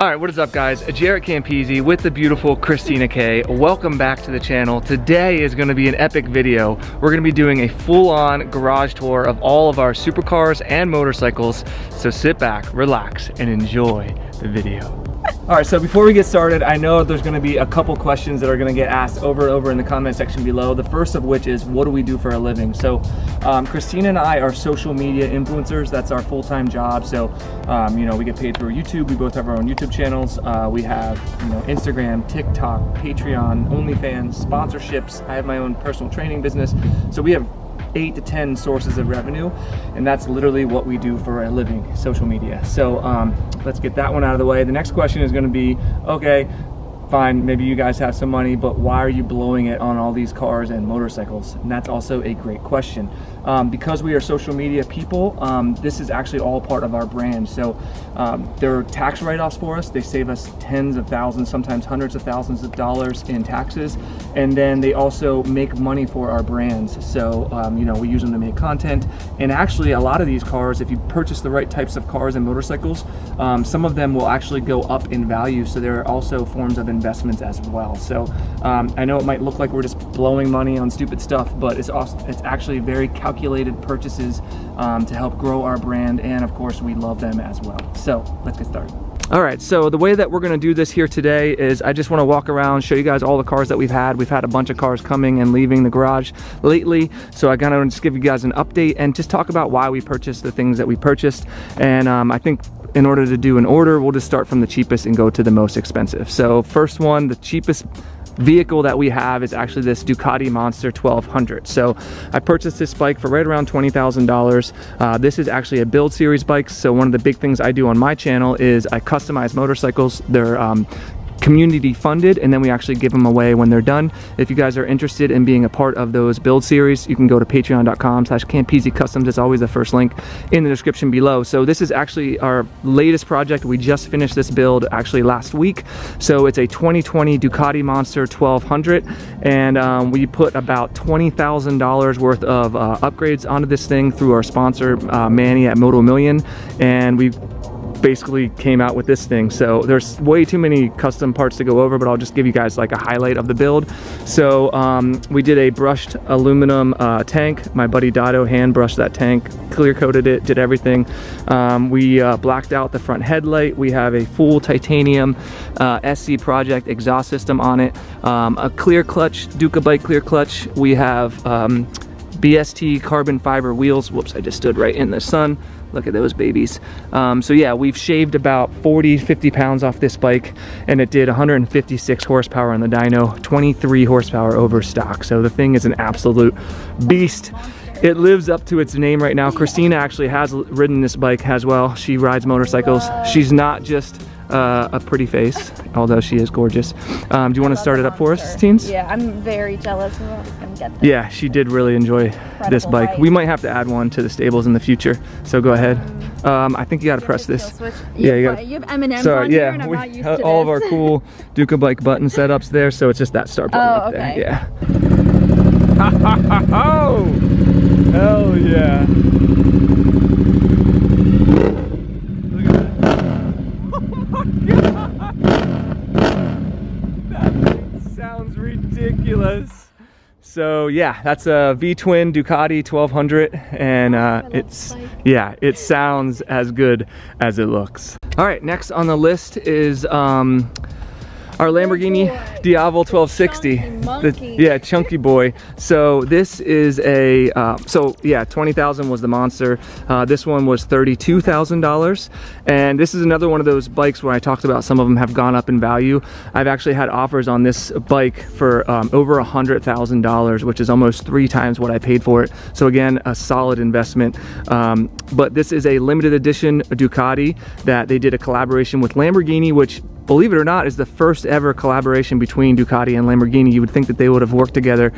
Alright, what is up guys? Jaret Campisi with the beautiful Christina K. Welcome back to the channel. Today is going to be an epic video. We're going to be doing a full-on garage tour of all of our supercars and motorcycles. So sit back, relax, and enjoy the video. All right, so before we get started, I know there's gonna be a couple questions that are gonna get asked over and over in the comment section below. The first of which is, what do we do for a living? So Christina and I are social media influencers. That's our full-time job. So, you know, we get paid through YouTube. We both have our own YouTube channels. We have, you know, Instagram, TikTok, Patreon, OnlyFans, sponsorships. I have my own personal training business. So we have 8 to 10 sources of revenue, and that's literally what we do for a living, social media. So let's get that one out of the way. The next question is going to be, okay, fine, maybe you guys have some money, but why are you blowing it on all these cars and motorcycles? And that's also a great question. Because we are social media people, this is actually all part of our brand. So there are tax write-offs for us. They save us tens of thousands, sometimes hundreds of thousands of dollars in taxes. And then they also make money for our brands. So, you know, we use them to make content. And actually a lot of these cars, if you purchase the right types of cars and motorcycles, some of them will actually go up in value. So there are also forms of investments as well. So I know it might look like we're just blowing money on stupid stuff, but it's actually very calculated purchases to help grow our brand, and of course we love them as well. So let's get started. All right, so the way that we're gonna do this here today is I just wanna walk around, show you guys all the cars that we've had. We've had a bunch of cars coming and leaving the garage lately, so I kinda just give you guys an update and just talk about why we purchased the things that we purchased. And I think in order to do an order, we'll just start from the cheapest and go to the most expensive. So first one, the cheapest vehicle that we have is actually this Ducati Monster 1200. So I purchased this bike for right around $20,000. This is actually a build series bike. So one of the big things I do on my channel is I customize motorcycles. They're community funded, and then we actually give them away when they're done. If you guys are interested in being a part of those build series, you can go to patreon.com/CampisiCustoms. It's always the first link in the description below. So this is actually our latest project. We just finished this build actually last week. So it's a 2020 Ducati Monster 1200, and we put about $20,000 worth of upgrades onto this thing through our sponsor Manny at Moto Million, and we basically came out with this thing. So there's way too many custom parts to go over, but I'll just give you guys like a highlight of the build. So we did a brushed aluminum tank. My buddy Dotto hand brushed that tank, clear coated it, did everything. We blacked out the front headlight. We have a full titanium SC Project exhaust system on it. A clear clutch, Duca bike clear clutch. We have BST carbon fiber wheels. Whoops, I just stood right in the sun. Look at those babies. So yeah, we've shaved about 40, 50 pounds off this bike, and it did 156 horsepower on the dyno, 23 horsepower over stock. So the thing is an absolute beast. It lives up to its name right now. Christina actually has ridden this bike as well. She rides motorcycles. She's not just a pretty face, although she is gorgeous. Do you want to start it up for us, teens? Yeah, I'm very jealous of what I'm gonna get there. Yeah, she did really enjoy this bike. Right. We might have to add one to the stables in the future, so go ahead. I think you gotta press this. Yeah, you have M&M's on here, and I'm not used to this. All of our cool Duca bike button setups there, so it's just that start button up there. Yeah. Ha ha ha ho! Hell yeah. Ridiculous. So yeah, that's a V-twin Ducati 1200, and it sounds as good as it looks. All right, next on the list is our Lamborghini Diavel 1260. Chunky boy. So this is a $20,000 was the Monster. This one was $32,000, and this is another one of those bikes where I talked about some of them have gone up in value. I've actually had offers on this bike for over $100,000, which is almost 3 times what I paid for it. So again, a solid investment. But this is a limited edition Ducati that they did a collaboration with Lamborghini, which, believe it or not, is the first ever collaboration between Ducati and Lamborghini. You would think that they would have worked together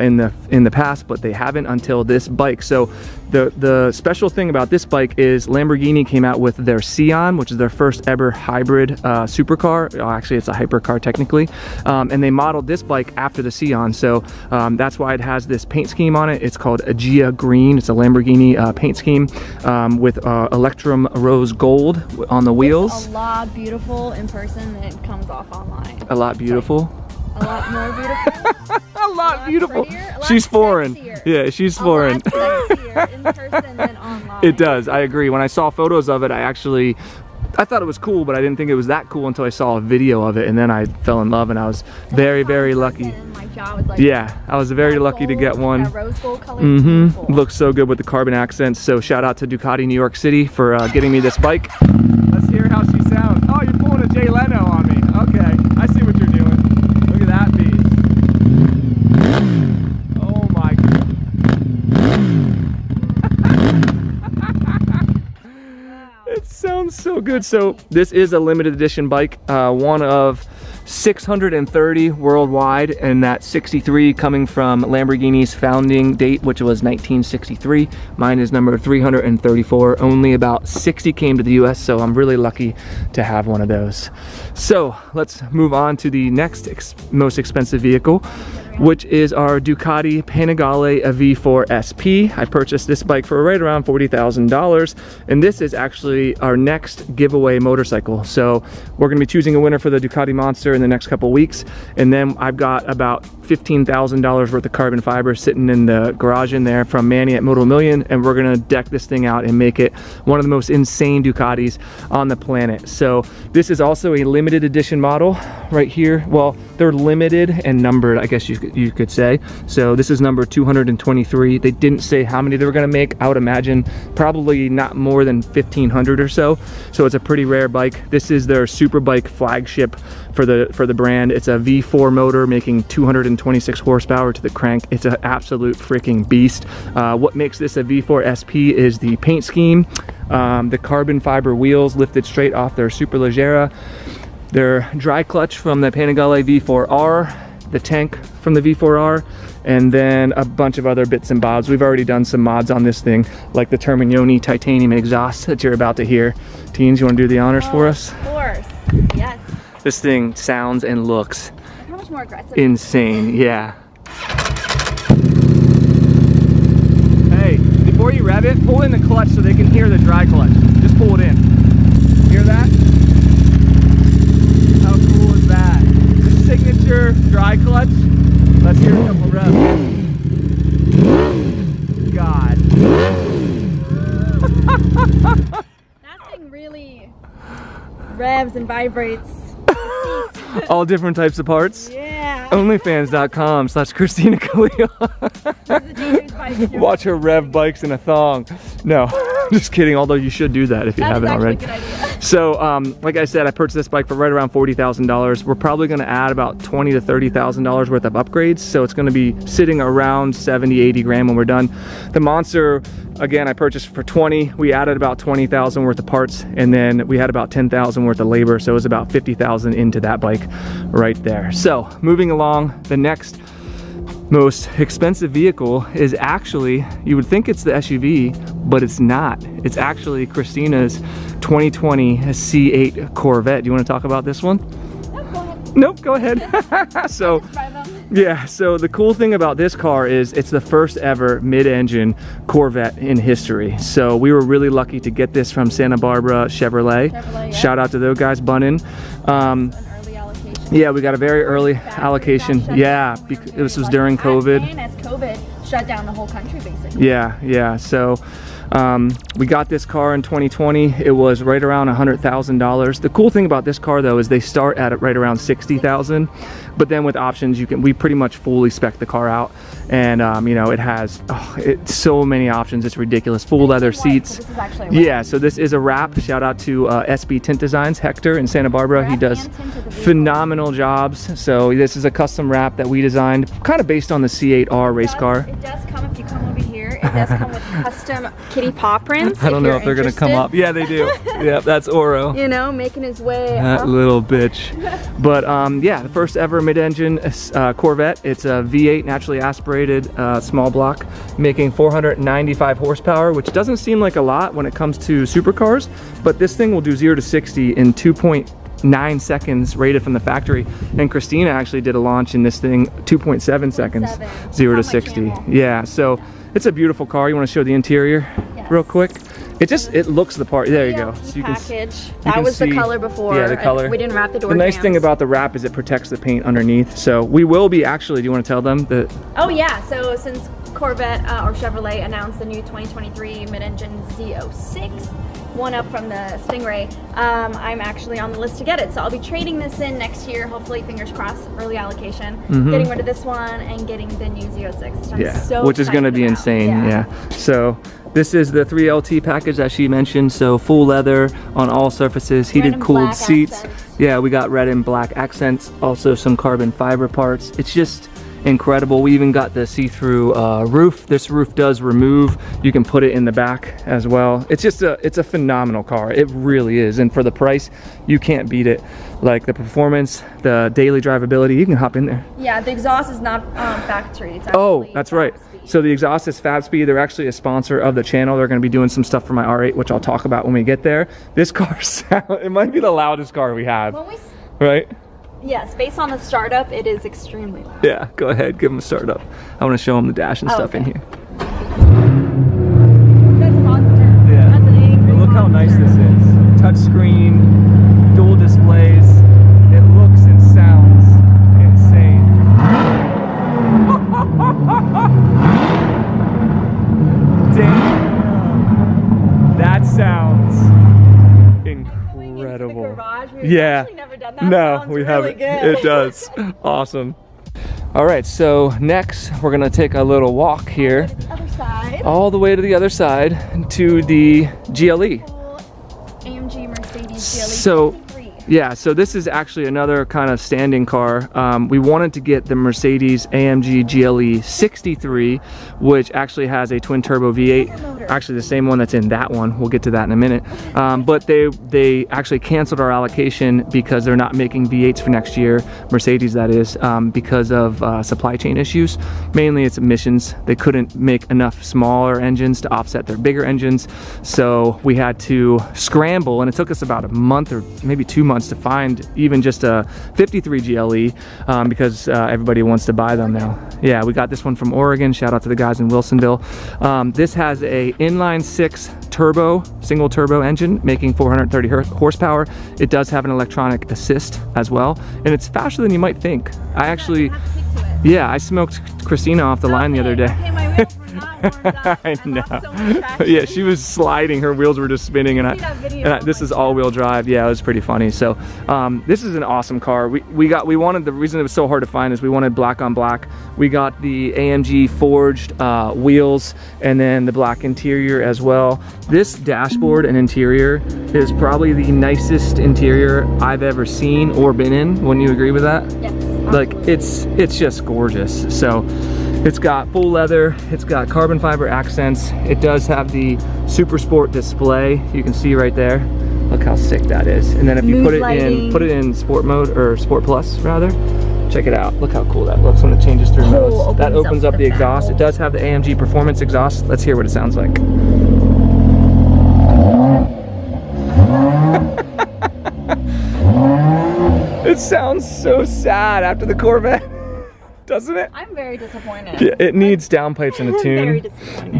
in the past, but they haven't until this bike. So The special thing about this bike is Lamborghini came out with their Sian, which is their first ever hybrid supercar. Oh, actually, it's a hypercar technically. And they modeled this bike after the Sian. So that's why it has this paint scheme on it. It's called Aegea Green. It's a Lamborghini paint scheme with Electrum Rose Gold on the wheels. It's a lot beautiful in person than it comes off online. A lot beautiful. Sorry. A lot more beautiful. A lot beautiful. Prettier, a lot she's foreign. Sexier. Yeah, she's foreign. A lot sexier in person than online. It does. I agree. When I saw photos of it, I thought it was cool, but I didn't think it was that cool until I saw a video of it, and then I fell in love, and I was very, very lucky. Yeah, I was very lucky to get one. That rose gold color. Mm-hmm. Looks so good with the carbon accents. So shout out to Ducati New York City for getting me this bike. Let's hear how she sounds. Oh, you're pulling a Jay Leno on me. Okay, I see what you're doing. Look at that beast. Oh my god. Wow. It sounds so good. So this is a limited edition bike, one of 630 worldwide, and that 63 coming from Lamborghini's founding date, which was 1963. Mine is number 334. Only about 60 came to the US, so I'm really lucky to have one of those. So let's move on to the next most expensive vehicle, which is our Ducati Panigale V4 SP. I purchased this bike for right around $40,000, and this is actually our next giveaway motorcycle. So we're gonna be choosing a winner for the Ducati Monster in the next couple weeks, and then I've got about $15,000 worth of carbon fiber sitting in the garage in there from Manny at Moto Million, and we're gonna deck this thing out and make it one of the most insane Ducatis on the planet. So this is also a limited edition model right here. Well, they're limited and numbered, I guess you could say. So this is number 223. They didn't say how many they were gonna make. I would imagine probably not more than 1,500 or so. So it's a pretty rare bike. This is their super bike flagship for the brand. It's a V4 motor making 226 horsepower to the crank. It's an absolute freaking beast. What makes this a V4 SP is the paint scheme, the carbon fiber wheels lifted straight off their Superleggera, their dry clutch from the Panigale V4R, the tank from the V4R, and then a bunch of other bits and bobs. We've already done some mods on this thing, like the Termignoni titanium exhaust that you're about to hear. Teens, you wanna do the honors for us? Of course, yes. This thing sounds and looks how much more aggressive. Insane, yeah. Hey, before you rev it, pull in the clutch so they can hear the dry clutch. Just pull it in. Hear that? How cool is that? Signature dry clutch. Let's hear a couple revs. God. That thing really revs and vibrates. All different types of parts. Yeah. OnlyFans.com/ChristinaKhalil. Watch her rev bikes in a thong. No, just kidding. Although you should do that if you haven't already. So, like I said, I purchased this bike for right around $40,000. We're probably going to add about $20,000 to $30,000 worth of upgrades. So it's going to be sitting around 70, 80 grand when we're done. The Monster, again, I purchased for 20. We added about 20,000 worth of parts, and then we had about 10,000 worth of labor. So it was about 50,000 into that bike right there. So moving along, the next most expensive vehicle is actually, you would think it's the SUV, but it's not. It's actually Christina's 2020 C8 Corvette. Do you want to talk about this one? Nope, go ahead. So, yeah, so the cool thing about this car is it's the first ever mid-engine Corvette in history. So we were really lucky to get this from Santa Barbara Chevrolet. Yeah. Shout out to those guys, Bunnin. Yeah, we got a very early allocation. Yeah, because this was during COVID. And as COVID shut down the whole country, basically. Yeah, yeah. So we got this car in 2020. It was right around $100,000. The cool thing about this car, though, is they start at right around $60,000. But then with options, we pretty much fully spec the car out, and you know, it has so many options. It's ridiculous. Full leather seats. So this is actually a wrap. Yeah, so this is a wrap. Shout out to SB Tint Designs, Hector in Santa Barbara. He does phenomenal jobs. So this is a custom wrap that we designed, kind of based on the C8R race car. It does come if you come over here. It does come with custom kitty paw prints. I don't know if they're going to come up. Yeah, they do. Yeah, that's Oro. You know, making his way up. That little bitch. But yeah, the first ever mid-engine Corvette. It's a V8 naturally aspirated small block, making 495 horsepower, which doesn't seem like a lot when it comes to supercars, but this thing will do 0 to 60 in 2.9 seconds rated from the factory. And Christina actually did a launch in this thing 2.7 seconds, 0 to 60. Yeah, so it's a beautiful car. You want to show the interior real quick? It just, it looks the part. There you go. So you can, that was the color before. Yeah, the color. We didn't wrap the door. The nice thing about the wrap is it protects the paint underneath. So we will be actually, do you want to tell them that? Oh yeah, so since Corvette or Chevrolet announced the new 2023 mid-engine Z06, one up from the Stingray, I'm actually on the list to get it. So I'll be trading this in next year, hopefully, fingers crossed, early allocation, getting rid of this one and getting the new Z06. Yeah, so which is going to be insane. Yeah. So this is the 3LT package that she mentioned. So full leather on all surfaces, heated, cooled seats. Yeah, we got red and black accents, also some carbon fiber parts. It's just incredible. We even got the see-through roof. This roof does remove. You can put it in the back as well. It's just a, it's a phenomenal car. It really is. And for the price, you can't beat it. Like the performance, the daily drivability, you can hop in there. Yeah, the exhaust is not factory. It's oh, that's right. So the exhaust is Fabspeed. They're actually a sponsor of the channel. They're going to be doing some stuff for my R8, which I'll talk about when we get there. This car sound, it might be the loudest car we have, right? Yes, based on the startup, it is extremely loud. Yeah, go ahead, give them a startup. I want to show them the dash and stuff in here. That's Monster. Yeah. That's an A. Look how nice this is. Touch screen, dual displays. It looks and sounds insane. Damn. That sounds incredible. Garage, yeah. That no, we haven't. Really it does. Awesome. All right, so next we're gonna take a little walk here, all the way to the other side, to the GLE. AMG Mercedes GLE. So, yeah, so this is actually another kind of standing car. We wanted to get the Mercedes AMG GLE 63, which actually has a twin turbo V8, actually the same one that's in that one. We'll get to that in a minute. But they actually canceled our allocation because they're not making V8s for next year, Mercedes that is, because of supply chain issues. Mainly it's emissions. They couldn't make enough smaller engines to offset their bigger engines. So we had to scramble, and it took us about a month or maybe 2 months to find even just a 53 GLE because everybody wants to buy them now. Yeah, we got this one from Oregon. Shout out to the guys in Wilsonville. This has a inline-six turbo, single turbo engine making 430 horsepower. It does have an electronic assist as well, and it's faster than you might think. I actually, yeah, I smoked Christina off the line the other day. I know. So yeah, she was sliding. Her wheels were just spinning, and this is all-wheel drive. Yeah, it was pretty funny. So this is an awesome car. We wanted, the reason it was so hard to find is we wanted black on black. We got the AMG forged wheels, and then the black interior as well. This dashboard and interior is probably the nicest interior I've ever seen or been in. Wouldn't you agree with that? Yes. Like it's just gorgeous. So. It's got full leather, it's got carbon fiber accents, it does have the Super Sport display, you can see right there. Look how sick that is. And then if you put it in sport mode, or sport plus rather, check it out. Look how cool that looks when it changes through modes. Oh, that opens up the exhaust. It does have the AMG Performance exhaust. Let's hear what it sounds like. It sounds so sad after the Corvette. Doesn't it? I'm very disappointed. Yeah, it needs downpipes and a tune.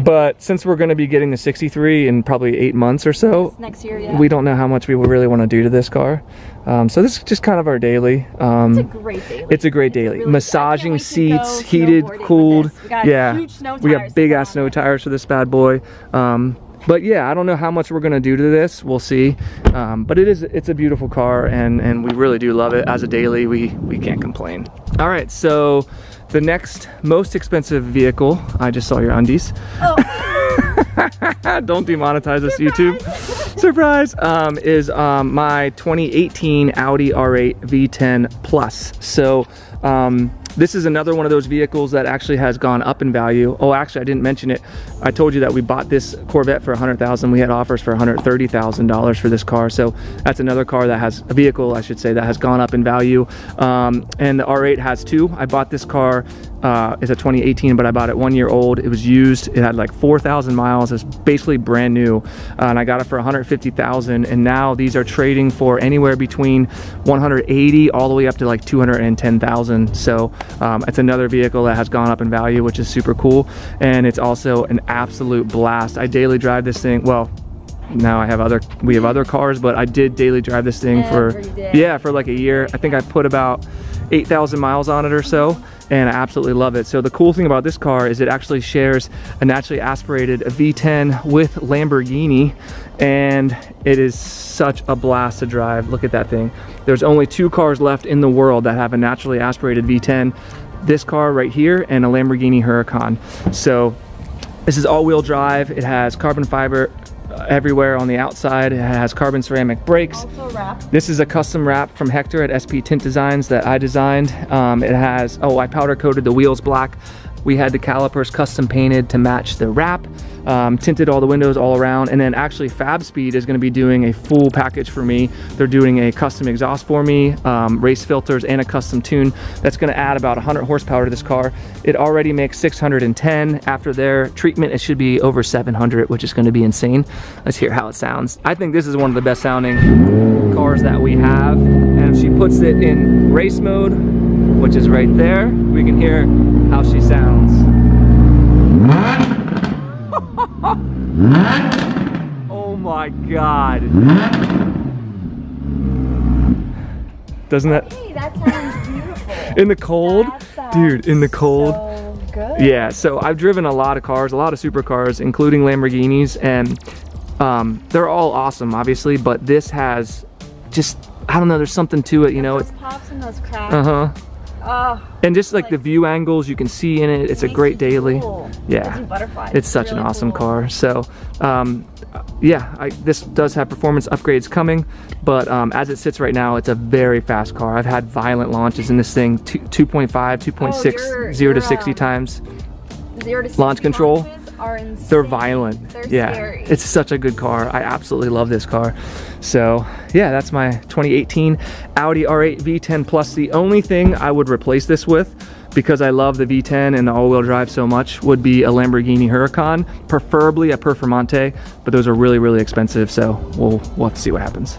But since we're going to be getting the 63 in probably 8 months or so, next year, yeah. We don't know how much we will really want to do to this car. So this is just kind of our daily. It's a great daily. It's a great daily. Really, massaging seats, heated, cooled. We got huge snow tires. We got big ass snow tires for this bad boy. But yeah, I don't know how much we're gonna do to this. We'll see. But it's a beautiful car, and we really do love it. As a daily, we can't complain. All right, so the next most expensive vehicle. I just saw your undies. Oh. Don't demonetize us, YouTube. Surprise. Is my 2018 Audi R8 V10 Plus. So This is another one of those vehicles that actually has gone up in value. Oh, actually, I didn't mention it. I told you that we bought this Corvette for $100,000. We had offers for $130,000 for this car. So that's another car that has a vehicle, I should say, that has gone up in value. And the R8 has two. I bought this car. It's a 2018, but I bought it 1 year old. It was used. It had like 4,000 miles. It's basically brand new, and I got it for $150,000. And now these are trading for anywhere between 180 all the way up to like 210,000. So it's another vehicle that has gone up in value, which is super cool. And it's also an absolute blast. I daily drive this thing. Well, now I have we have other cars, but I did daily drive this thing for like a year. I think I put about 8,000 miles on it or so, and I absolutely love it. So the cool thing about this car is it actually shares a naturally aspirated V10 with Lamborghini, and it is such a blast to drive. Look at that thing. There's only two cars left in the world that have a naturally aspirated V10. This car right here and a Lamborghini Huracan. So this is all-wheel drive. It has carbon fiber everywhere on the outside. It has carbon ceramic brakes. This is a custom wrap from Hector at SP Tint Designs that I designed. It has, oh, I powder coated the wheels black. We had the calipers custom painted to match the wrap, tinted all the windows all around, and then actually Fabspeed is going to be doing a full package for me. They're doing a custom exhaust for me, race filters, and a custom tune. That's going to add about 100 horsepower to this car. It already makes 610. After their treatment, it should be over 700, which is going to be insane. Let's hear how it sounds. I think this is one of the best sounding cars that we have, and if she puts it in race mode, which is right there, we can hear how she sounds. Oh my God. Doesn't that? Hey, that sounds beautiful. In the cold? Dude, in the cold. So good. Yeah, so I've driven a lot of cars, a lot of supercars, including Lamborghinis, and they're all awesome, obviously, but this has just, I don't know, there's something to it, you know? Those pops and those cracks. Uh-huh. Oh, and just like the view angles you can see in it, it's a great daily. Cool. Yeah, it's such really an awesome car. So yeah, this does have performance upgrades coming, but as it sits right now, it's a very fast car. I've had violent launches in this thing, 2.5, 2.6, 0 to 60 times. 0 to 60 launch control. Are insane. They're violent. They're scary. It's such a good car. I absolutely love this car. So yeah, that's my 2018 Audi R8 V10 Plus. The only thing I would replace this with, because I love the V10 and the all-wheel drive so much, would be a Lamborghini Huracan, preferably a Performante, but those are really, really expensive, so we'll have to see what happens.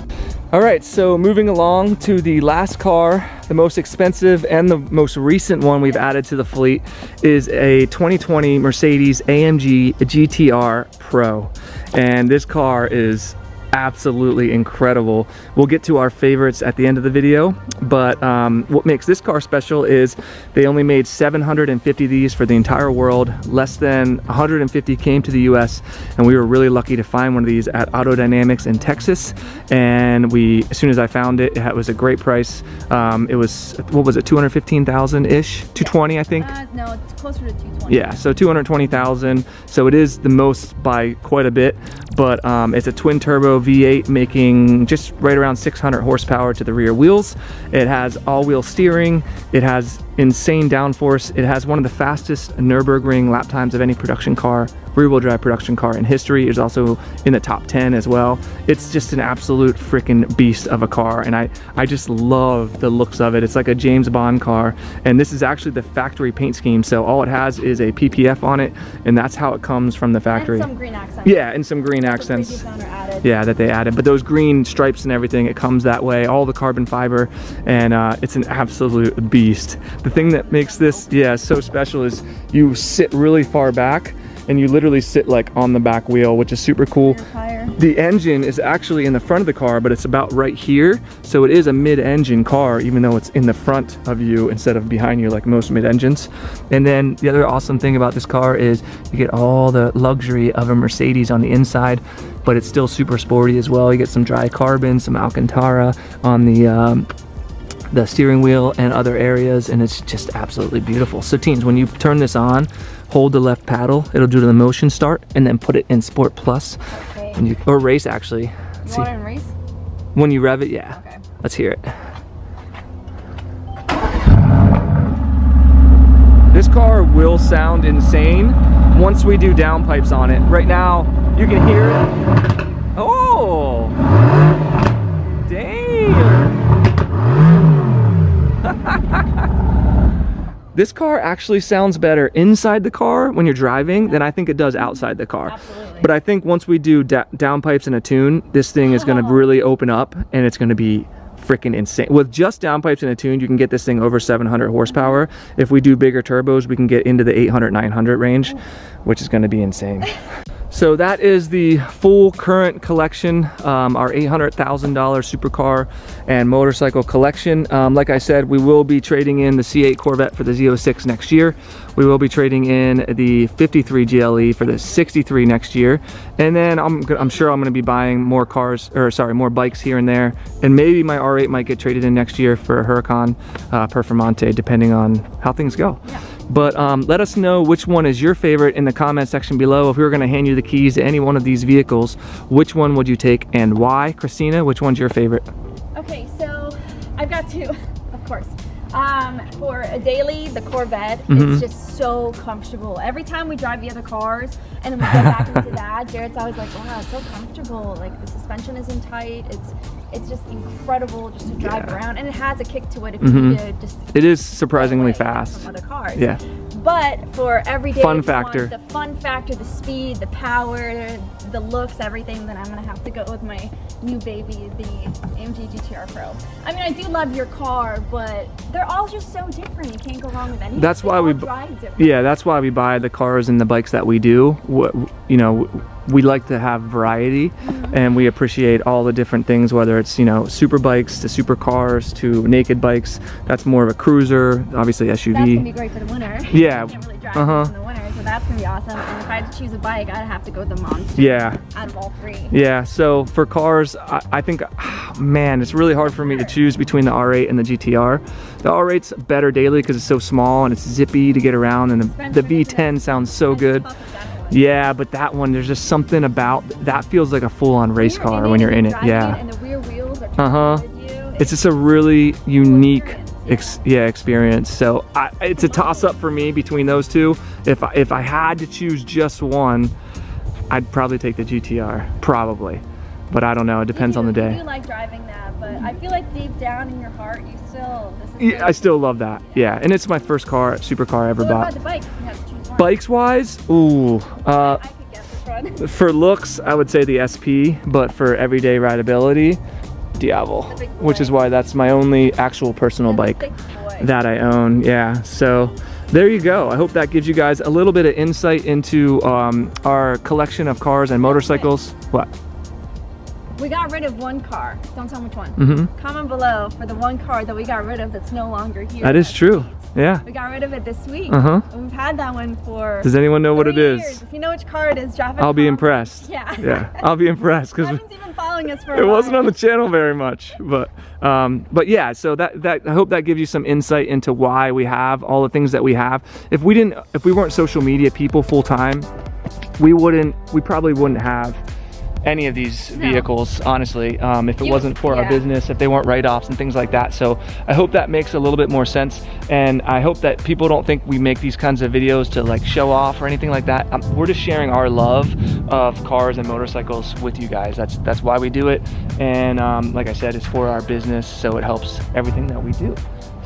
All right, so moving along to the last car, the most expensive and the most recent one we've added to the fleet is a 2020 Mercedes AMG GTR Pro. And this car is absolutely incredible. We'll get to our favorites at the end of the video, but what makes this car special is they only made 750 of these for the entire world. Less than 150 came to the US, and we were really lucky to find one of these at Auto Dynamics in Texas. And we, as soon as I found it, it was a great price. It was, what was it, 215,000 ish? 220, I think. No, it's closer to 220. Yeah, so 220,000. So it is the most by quite a bit, but it's a twin turbo V8 making just right around 600 horsepower to the rear wheels. It has all-wheel steering. It has insane downforce. It has one of the fastest Nürburgring lap times of any production car, rear-wheel drive production car in history. It's also in the top 10 as well. It's just an absolute freaking beast of a car, and I just love the looks of it. It's like a James Bond car, and this is actually the factory paint scheme, so all it has is a PPF on it, and that's how it comes from the factory. And some green accents. Yeah, and some green accents. Yeah, that they added, but those green stripes and everything, it comes that way, all the carbon fiber, and it's an absolute beast. The thing that makes this, yeah, so special is you sit really far back, and you literally sit like on the back wheel, which is super cool. The engine is actually in the front of the car, but it's about right here. So it is a mid-engine car, even though it's in the front of you instead of behind you like most mid-engines. And then the other awesome thing about this car is you get all the luxury of a Mercedes on the inside, but it's still super sporty as well. You get some dry carbon, some Alcantara on the steering wheel and other areas, and it's just absolutely beautiful. So teens, when you turn this on, hold the left paddle, it'll do the motion start, and then put it in Sport Plus, okay. And you, or race actually. Let's see. Race? When you rev it, yeah. Okay. Let's hear it. This car will sound insane once we do downpipes on it. Right now, you can hear it. Oh! Damn! This car actually sounds better inside the car when you're driving than I think it does outside the car. Absolutely. But I think once we do downpipes and a tune, this thing is going to really open up, and it's going to be freaking insane. With just downpipes and a tune, you can get this thing over 700 horsepower. If we do bigger turbos, we can get into the 800, 900 range, which is going to be insane. So that is the full current collection, our $800,000 supercar and motorcycle collection. Like I said, we will be trading in the C8 Corvette for the Z06 next year. We will be trading in the 53 GLE for the 63 next year. And then I'm sure I'm gonna be buying more cars, or sorry, more bikes here and there. And maybe my R8 might get traded in next year for a Huracán, Performante, depending on how things go. Yeah. But let us know which one is your favorite in the comment section below. If we were gonna hand you the keys to any one of these vehicles, which one would you take and why? Christina, which one's your favorite? Okay, so I've got two, of course. For a daily, the Corvette, it's just so comfortable. Every time we drive the other cars and then we go back into that, Jaret's always like, wow, it's so comfortable. Like the suspension isn't tight. It's just incredible just to drive around, and it has a kick to it if you need to just. It is surprisingly fast. From other cars. Yeah. But for everyday fun factor, the fun factor, the speed, the power, the looks, everything, then I'm gonna have to go with my new baby, the AMG GTR Pro. I mean, I do love your car, but they're all just so different. You can't go wrong with anything. That's why we that's why we buy the cars and the bikes that we do. You know, we like to have variety, and we appreciate all the different things, whether it's, you know, super bikes to super cars to naked bikes. That's more of a cruiser, obviously SUV. That's gonna be great for the winter. Yeah. You can't really drive in the winter, so that's gonna be awesome. And if I had to choose a bike, I'd have to go with the Monster. Yeah. Out of all three. Yeah. So for cars, I think, man, it's really hard for me to choose between the R8 and the GTR. The R8's better daily because it's so small and it's zippy to get around, and the V10 sounds so good. Yeah, but that one, there's just something about that, feels like a full-on race car when you're in it. Yeah. And the rear wheels are it's just a really unique experience. So it's a toss-up for me between those two. If I had to choose just one, I'd probably take the GTR, probably. But I don't know, it depends on the day. I do like driving that, but I feel like deep down in your heart, you still... Yeah, I still love that. Yeah, and it's my first car, supercar I ever bought. What about the bike? You have to choose one. Bikes-wise, ooh. I could guess this one. For looks, I would say the SP, but for everyday rideability, Diavel, which is why that's my only actual personal bike that I own. Yeah, so... There you go. I hope that gives you guys a little bit of insight into our collection of cars and motorcycles. What? We got rid of one car. Don't tell me which one. Comment below for the one car that we got rid of that's no longer here. That is true. Yeah. We got rid of it this week. We've had that one for. Does anyone know what it is? If you know which car it is, drop it. I'll be impressed. Yeah. Yeah. I'll be impressed because. Us for it wasn't on the channel very much, but yeah, so that I hope that gives you some insight into why we have all the things that we have. If we weren't social media people full time, we probably wouldn't have any of these vehicles, honestly, if it wasn't for our business, if they weren't write-offs and things like that. So I hope that makes a little bit more sense, and I hope that people don't think we make these kinds of videos to like show off or anything like that. We're just sharing our love of cars and motorcycles with you guys. That's why we do it, and like I said, it's for our business, so it helps everything that we do.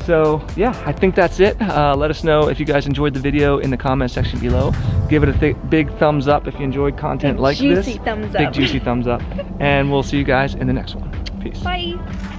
So yeah, I think that's it. Let us know if you guys enjoyed the video in the comment section below. Give it a big thumbs up if you enjoyed content like this. Big juicy thumbs up. And we'll see you guys in the next one. Peace. Bye.